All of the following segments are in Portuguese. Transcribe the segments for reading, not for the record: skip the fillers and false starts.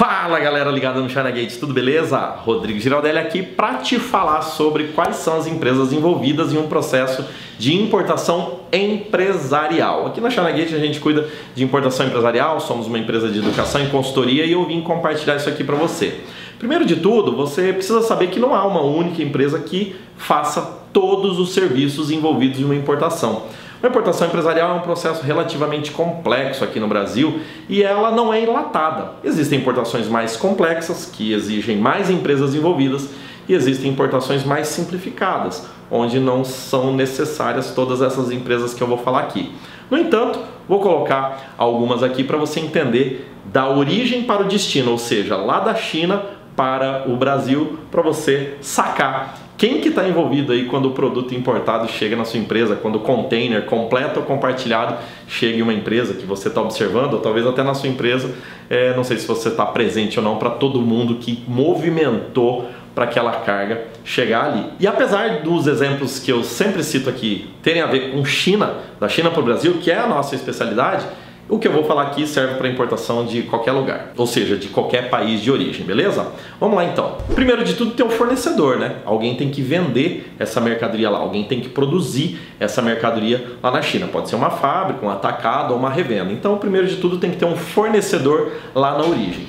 Fala galera ligada no China Gate, tudo beleza? Rodrigo Giraldelli aqui para te falar sobre quais são as empresas envolvidas em um processo de importação empresarial. Aqui na China Gate a gente cuida de importação empresarial, somos uma empresa de educação e consultoria e eu vim compartilhar isso aqui para você. Primeiro de tudo, você precisa saber que não há uma única empresa que faça todos os serviços envolvidos em uma importação. A importação empresarial é um processo relativamente complexo aqui no Brasil e ela não é enlatada. Existem importações mais complexas, que exigem mais empresas envolvidas, e existem importações mais simplificadas, onde não são necessárias todas essas empresas que eu vou falar aqui. No entanto, vou colocar algumas aqui para você entender da origem para o destino, ou seja, lá da China para o Brasil, para você sacar quem que está envolvido aí quando o produto importado chega na sua empresa, quando o container completo ou compartilhado chega em uma empresa que você está observando, ou talvez até na sua empresa, não sei se você está presente ou não, para todo mundo que movimentou para aquela carga chegar ali. E apesar dos exemplos que eu sempre cito aqui terem a ver com China, da China para o Brasil, que é a nossa especialidade, o que eu vou falar aqui serve para importação de qualquer lugar, ou seja, de qualquer país de origem, beleza? Vamos lá então. Primeiro de tudo tem o fornecedor, né? Alguém tem que vender essa mercadoria lá, alguém tem que produzir essa mercadoria lá na China. Pode ser uma fábrica, um atacado ou uma revenda. Então, primeiro de tudo tem que ter um fornecedor lá na origem.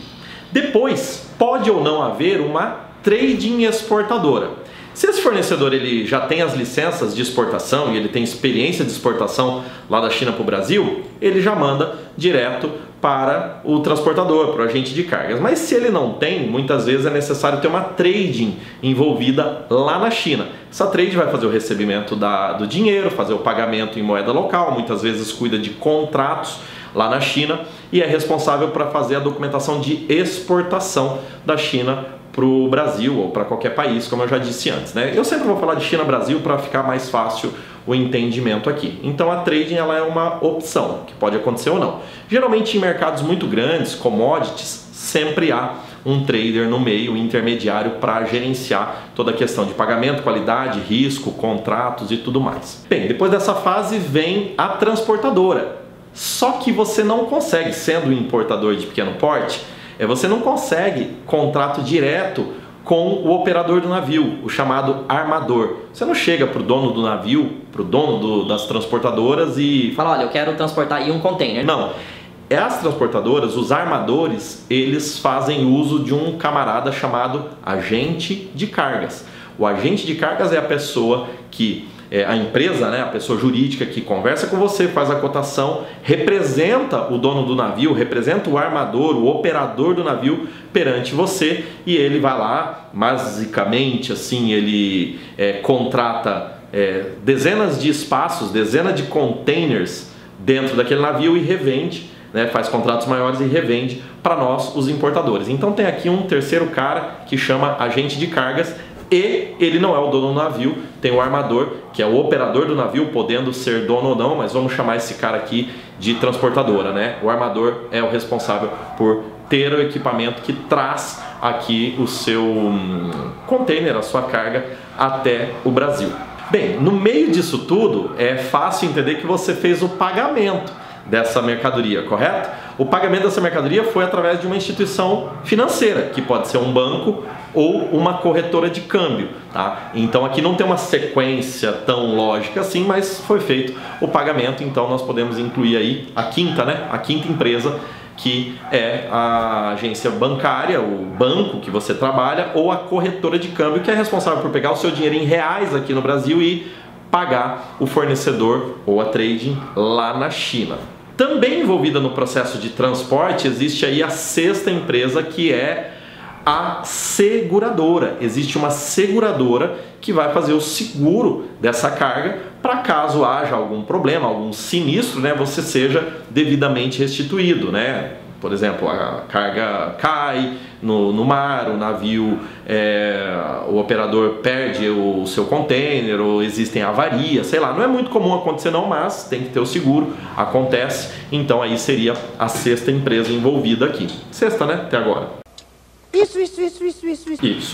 Depois, pode ou não haver uma trading exportadora. Se esse fornecedor ele já tem as licenças de exportação e ele tem experiência de exportação lá da China para o Brasil, ele já manda direto para o transportador, para o agente de cargas. Mas se ele não tem, muitas vezes é necessário ter uma trading envolvida lá na China. Essa trade vai fazer o recebimento do dinheiro, fazer o pagamento em moeda local, muitas vezes cuida de contratos lá na China e é responsável para fazer a documentação de exportação da China para o Brasil ou para qualquer país, como eu já disse antes, né? Eu sempre vou falar de China-Brasil para ficar mais fácil o entendimento aqui. Então a trading ela é uma opção, que pode acontecer ou não. Geralmente em mercados muito grandes, commodities, sempre há um trader no meio, intermediário, para gerenciar toda a questão de pagamento, qualidade, risco, contratos e tudo mais. Bem, depois dessa fase vem a transportadora. Só que você não consegue, sendo um importador de pequeno porte, você não consegue contrato direto com o operador do navio, o chamado armador. Você não chega para o dono do navio, para o dono das transportadoras e fala, olha, eu quero transportar aí um container. Não. As transportadoras, os armadores, eles fazem uso de um camarada chamado agente de cargas. O agente de cargas é a pessoa que... a empresa, né, a pessoa jurídica que conversa com você, faz a cotação, representa o dono do navio, representa o armador, o operador do navio perante você e ele vai lá, basicamente assim, ele contrata dezenas de espaços, dezenas de containers dentro daquele navio e revende, né, faz contratos maiores e revende para nós, os importadores. Então tem aqui um terceiro cara que chama agente de cargas. E ele não é o dono do navio, tem o armador, que é o operador do navio, podendo ser dono ou não, mas vamos chamar esse cara aqui de transportadora, né? O armador é o responsável por ter o equipamento que traz aqui o seu container, a sua carga, até o Brasil. Bem, no meio disso tudo, é fácil entender que você fez o pagamento dessa mercadoria, correto? O pagamento dessa mercadoria foi através de uma instituição financeira, que pode ser um banco ou uma corretora de câmbio, tá? Então aqui não tem uma sequência tão lógica assim, mas foi feito o pagamento, então nós podemos incluir aí a quinta, né? A quinta empresa, que é a agência bancária, o banco que você trabalha, ou a corretora de câmbio, que é responsável por pegar o seu dinheiro em reais aqui no Brasil e pagar o fornecedor ou a trading lá na China. Também envolvida no processo de transporte existe aí a sexta empresa, que é a seguradora. Existe uma seguradora que vai fazer o seguro dessa carga para caso haja algum problema, algum sinistro, né, você seja devidamente restituído, né? Por exemplo, a carga cai no mar, o navio, o operador perde o seu container, ou existem avarias, sei lá. Não é muito comum acontecer não, mas tem que ter o seguro, acontece. Então aí seria a sexta empresa envolvida aqui. Sexta, né? Até agora. Isso,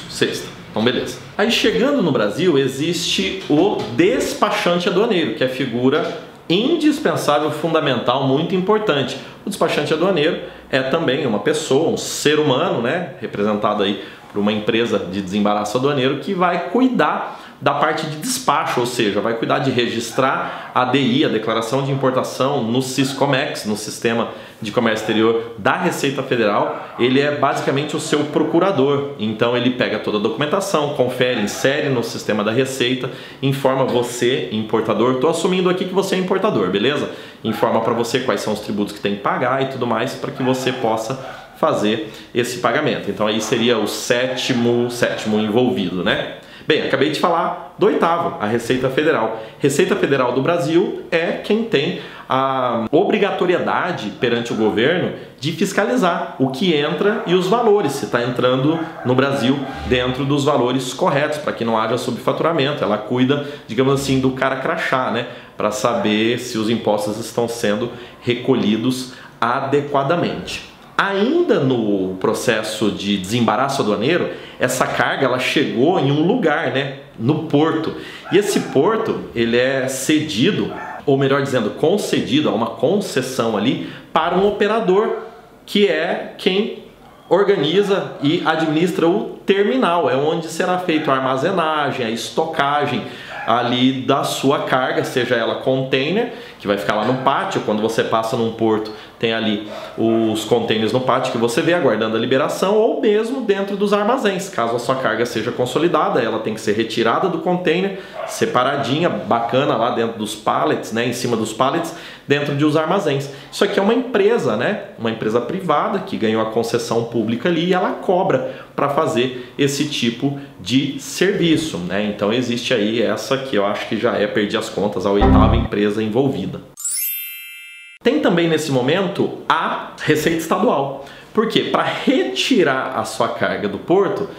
sexta. Então, beleza. Aí chegando no Brasil, existe o despachante aduaneiro, que é a figura indispensável, fundamental, muito importante. O despachante aduaneiro é também uma pessoa, um ser humano, né, representado aí por uma empresa de desembaraço aduaneiro que vai cuidar da parte de despacho, ou seja, vai cuidar de registrar a DI, a Declaração de Importação, no Siscomex, no Sistema de Comércio Exterior da Receita Federal. Ele é basicamente o seu procurador, então ele pega toda a documentação, confere, insere no sistema da Receita, informa você, importador, estou assumindo aqui que você é importador, beleza? Informa para você quais são os tributos que tem que pagar e tudo mais para que você possa fazer esse pagamento. Então aí seria o sétimo envolvido, né? Bem, acabei de falar do oitavo, a Receita Federal. Receita Federal do Brasil é quem tem a obrigatoriedade perante o governo de fiscalizar o que entra e os valores, se está entrando no Brasil dentro dos valores corretos, para que não haja subfaturamento. Ela cuida, digamos assim, do cara crachá, né? Para saber se os impostos estão sendo recolhidos adequadamente. Ainda no processo de desembaraço aduaneiro, essa carga ela chegou em um lugar, né, no porto. E esse porto ele é cedido, ou melhor dizendo, concedido a uma concessão ali para um operador que é quem organiza e administra o terminal. É onde será feita a armazenagem, a estocagem ali da sua carga, seja ela container, que vai ficar lá no pátio. Quando você passa num porto, tem ali os containers no pátio que você vê aguardando a liberação, ou mesmo dentro dos armazéns. Caso a sua carga seja consolidada, ela tem que ser retirada do container, separadinha, bacana, lá dentro dos pallets, né, em cima dos pallets, dentro de os armazéns. Isso aqui é uma empresa, né, uma empresa privada que ganhou a concessão pública ali, e ela cobra para fazer esse tipo de serviço, né? Então existe aí essa que eu acho que já é, perdi as contas, a oitava empresa envolvida. Tem também nesse momento a Receita Estadual. Por quê? Para retirar a sua carga do porto,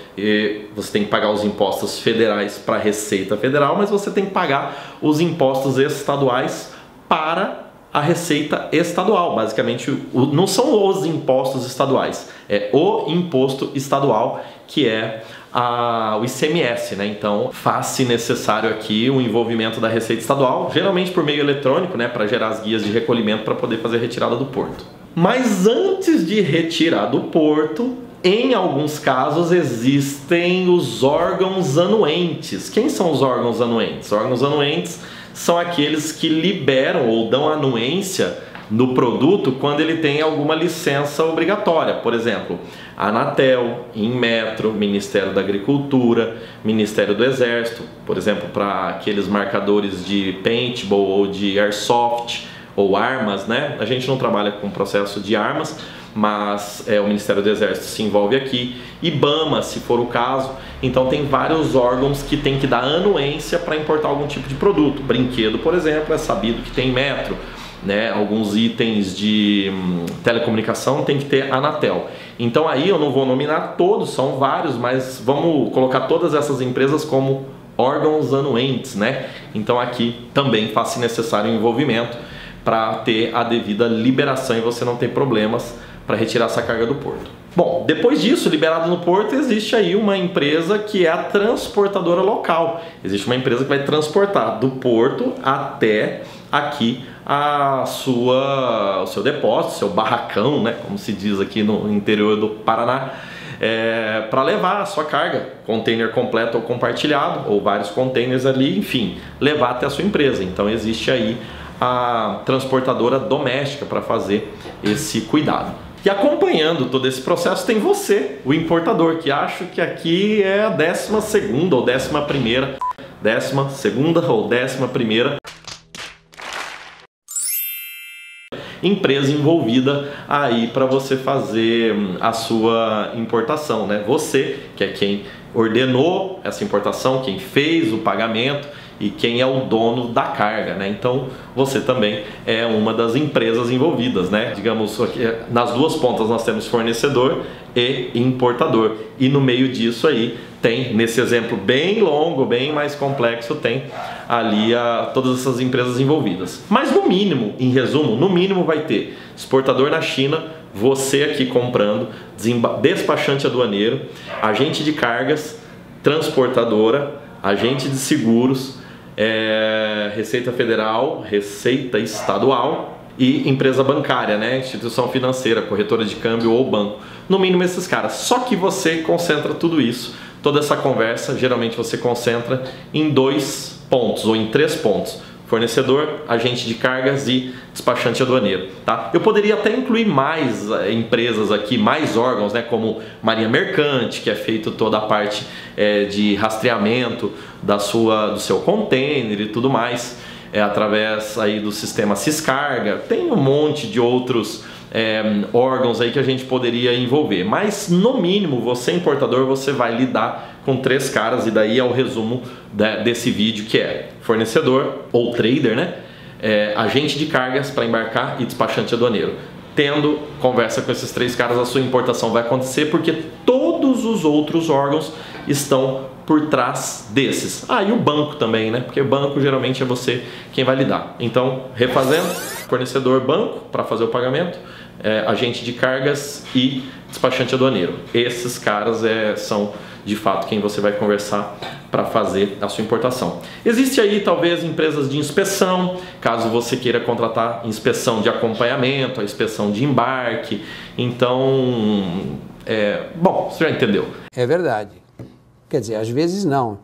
você tem que pagar os impostos federais para a Receita Federal, mas você tem que pagar os impostos estaduais para a Receita Estadual. Basicamente, não são os impostos estaduais, é o imposto estadual, que é o ICMS, né? Então faz-se necessário aqui o envolvimento da Receita Estadual, geralmente por meio eletrônico, né, para gerar as guias de recolhimento para poder fazer a retirada do porto. Mas antes de retirar do porto, em alguns casos existem os órgãos anuentes. Quem são os órgãos anuentes? Órgãos anuentes são aqueles que liberam ou dão anuência no produto quando ele tem alguma licença obrigatória. Por exemplo, Anatel, Inmetro, Ministério da Agricultura, Ministério do Exército, por exemplo, para aqueles marcadores de paintball ou de airsoft ou armas, né? A gente não trabalha com processo de armas, mas o Ministério do Exército se envolve aqui, IBAMA, se for o caso. Então tem vários órgãos que tem que dar anuência para importar algum tipo de produto. Brinquedo, por exemplo, é sabido que tem Metro, né? Alguns itens de telecomunicação tem que ter Anatel. Então aí eu não vou nominar todos, são vários, mas vamos colocar todas essas empresas como órgãos anuentes, né? Então aqui também faz-se necessário o envolvimento para ter a devida liberação e você não ter problemas para retirar essa carga do porto. Bom, depois disso, liberado no porto, existe aí uma empresa que é a transportadora local. Existe uma empresa que vai transportar do porto até aqui o seu depósito, seu barracão, né, como se diz aqui no interior do Paraná, para levar a sua carga, container completo ou compartilhado, ou vários containers ali, enfim, levar até a sua empresa. Então existe aí a transportadora doméstica para fazer esse cuidado. E acompanhando todo esse processo tem você, o importador, que acho que aqui é a 12ª ou 11ª, 12ª ou 11ª empresa envolvida aí para você fazer a sua importação, né? Você, que é quem ordenou essa importação, quem fez o pagamento e quem é o dono da carga, né? Então você também é uma das empresas envolvidas, né? Digamos, nas duas pontas nós temos fornecedor e importador, e no meio disso aí tem, nesse exemplo bem longo, bem mais complexo, tem ali todas essas empresas envolvidas. Mas no mínimo, em resumo, no mínimo vai ter exportador na China, você aqui comprando, despachante aduaneiro, agente de cargas, transportadora, agente de seguros, Receita Federal, Receita Estadual e empresa bancária, né? Instituição financeira, corretora de câmbio ou banco. No mínimo esses caras. Só que você concentra tudo isso, toda essa conversa, geralmente você concentra em 2 pontos ou em 3 pontos. Fornecedor, agente de cargas e despachante aduaneiro, tá? Eu poderia até incluir mais empresas aqui, mais órgãos, né? Como Marinha Mercante, que é feito toda a parte de rastreamento do seu container e tudo mais, através aí do sistema Siscarga. Tem um monte de outros órgãos aí que a gente poderia envolver, mas no mínimo você importador, você vai lidar com 3 caras, e daí é o resumo desse vídeo, que é fornecedor ou trader, né? Agente de cargas para embarcar e despachante aduaneiro. Tendo conversa com esses 3 caras, a sua importação vai acontecer, porque todos os outros órgãos estão por trás desses. Ah, e o banco também, né? Porque o banco geralmente é você quem vai lidar. Então, refazendo, fornecedor, banco para fazer o pagamento, agente de cargas e despachante aduaneiro. Esses caras são de fato quem você vai conversar para fazer a sua importação. Existe aí talvez empresas de inspeção, caso você queira contratar inspeção de acompanhamento, a inspeção de embarque. Então, bom, você já entendeu. É verdade. Quer dizer, às vezes não.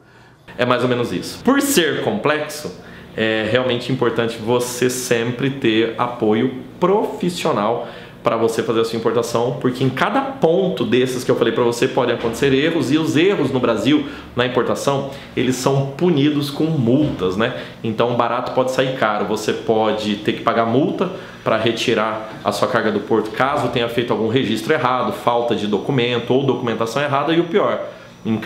É mais ou menos isso. Por ser complexo, é realmente importante você sempre ter apoio profissional para você fazer a sua importação, porque em cada ponto desses que eu falei para você pode acontecer erros, e os erros no Brasil na importação, eles são punidos com multas, né? Então barato pode sair caro, você pode ter que pagar multa para retirar a sua carga do porto caso tenha feito algum registro errado, falta de documento ou documentação errada, e o pior, em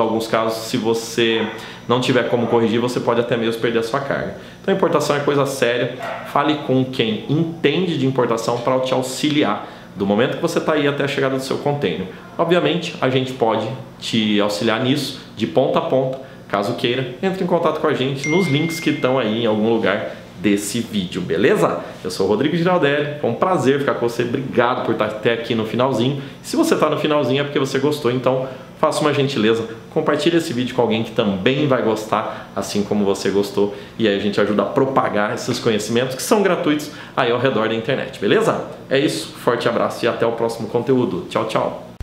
alguns casos, se você não tiver como corrigir, você pode até mesmo perder a sua carga. Então, importação é coisa séria. Fale com quem entende de importação para te auxiliar do momento que você está aí até a chegada do seu container. Obviamente, a gente pode te auxiliar nisso de ponta a ponta. Caso queira, entre em contato com a gente nos links que estão aí em algum lugar desse vídeo, beleza? Eu sou o Rodrigo Giraldelli, foi um prazer ficar com você, obrigado por estar até aqui no finalzinho. Se você está no finalzinho é porque você gostou, então faça uma gentileza, compartilhe esse vídeo com alguém que também vai gostar, assim como você gostou, e aí a gente ajuda a propagar esses conhecimentos que são gratuitos aí ao redor da internet, beleza? É isso, forte abraço e até o próximo conteúdo. Tchau, tchau!